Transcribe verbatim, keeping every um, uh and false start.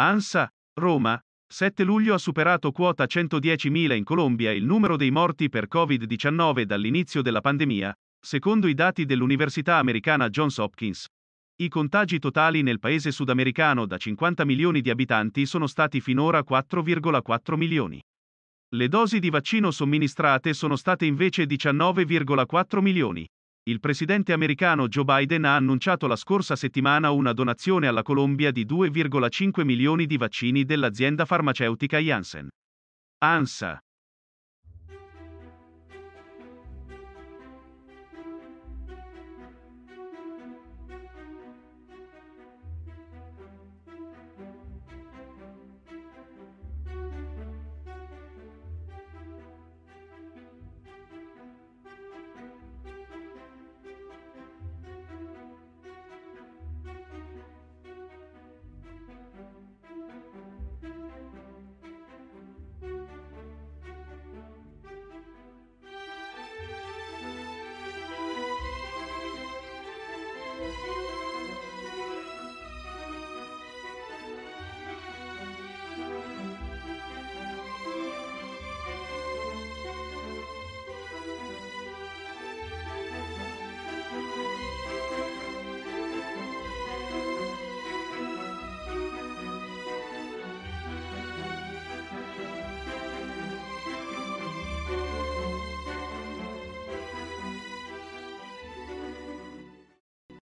ANSA, Roma, sette luglio ha superato quota centodiecimila in Colombia il numero dei morti per Covid diciannove dall'inizio della pandemia, secondo i dati dell'università americana Johns Hopkins. I contagi totali nel paese sudamericano da cinquanta milioni di abitanti sono stati finora quattro virgola quattro milioni. Le dosi di vaccino somministrate sono state invece diciannove virgola quattro milioni. Il presidente americano Joe Biden ha annunciato la scorsa settimana una donazione alla Colombia di due virgola cinque milioni di vaccini dell'azienda farmaceutica Janssen. ANSA.